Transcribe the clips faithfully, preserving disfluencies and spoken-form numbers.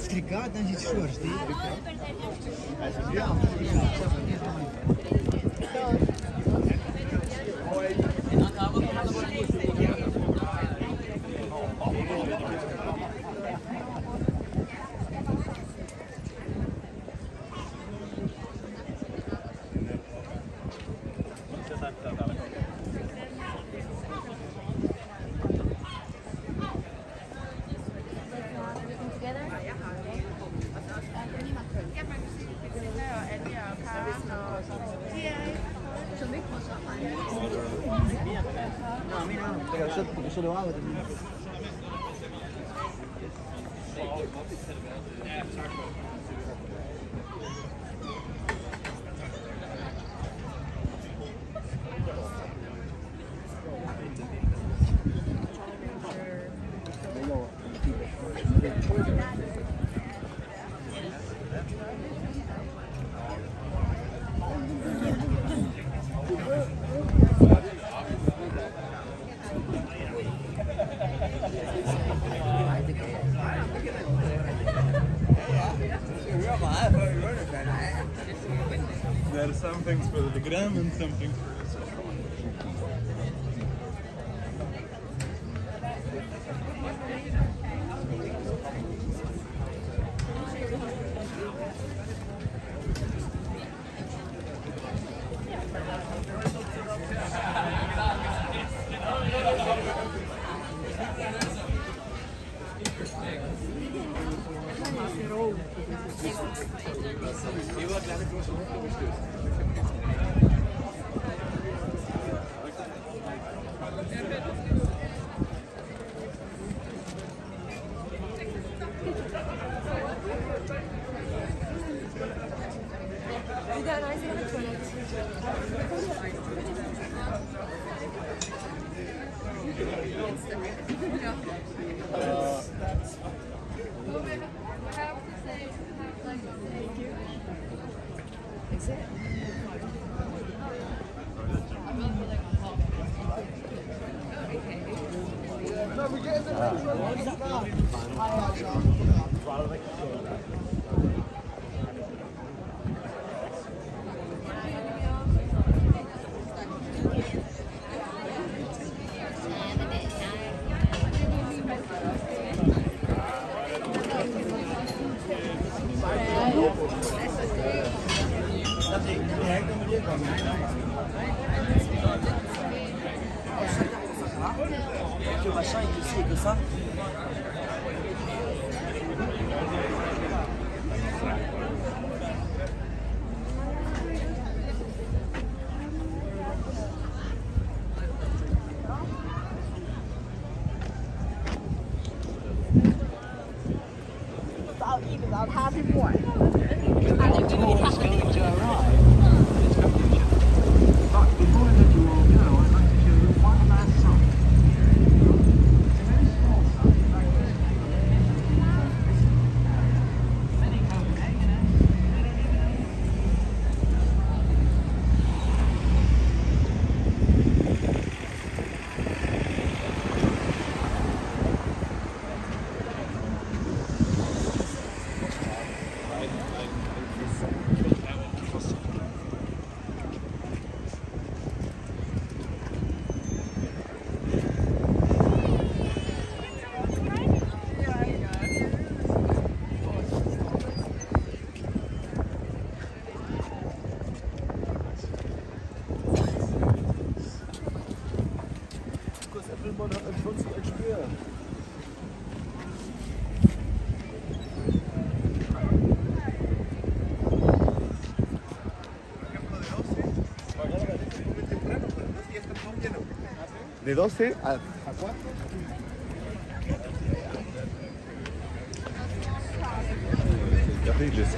Стрекат, значит, что ж ты? Gram and something for I que machin et que ci et que ça. De doce a, a cuatro. Regardez, il laisse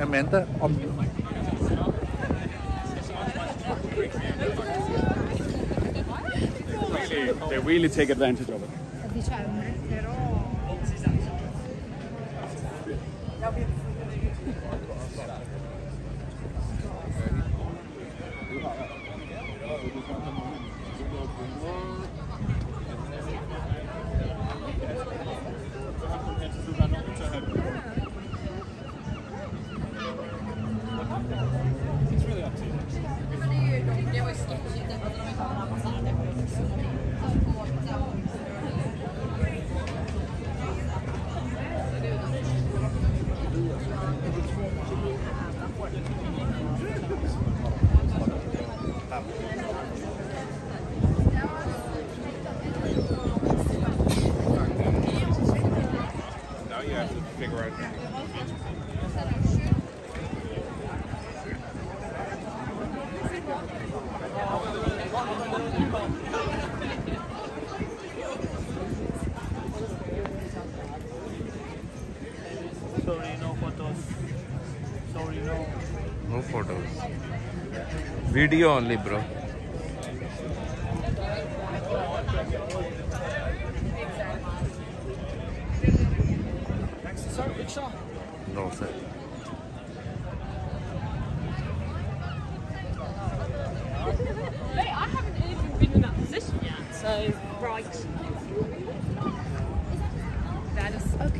Amanda om really, they really take advantage of it. Video only, bro. No, sir. Mate, I haven't even been in that position yet, so right. That is okay.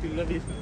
fyller listen.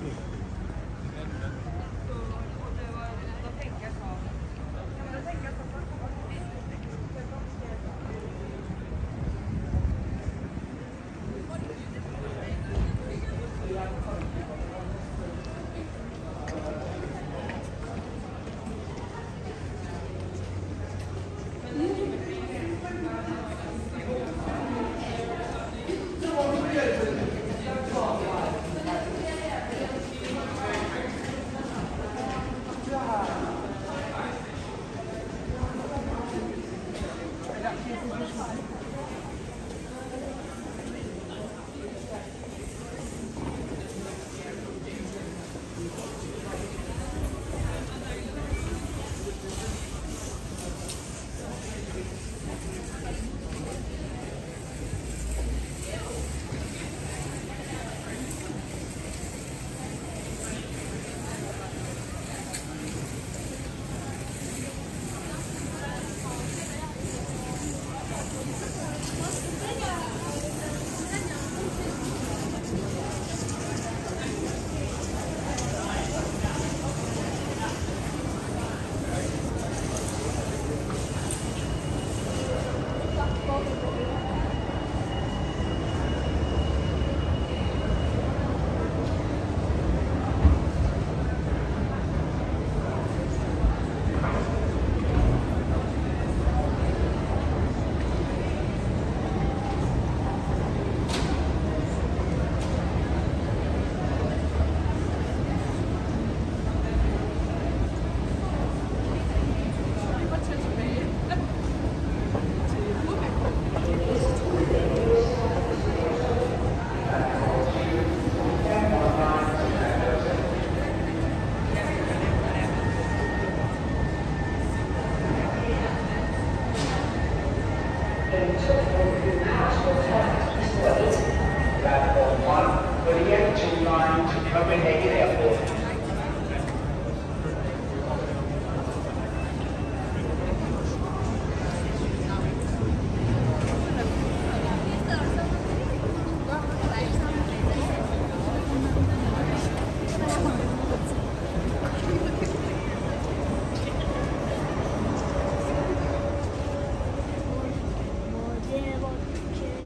One for the engine line to Copenhagen Airport.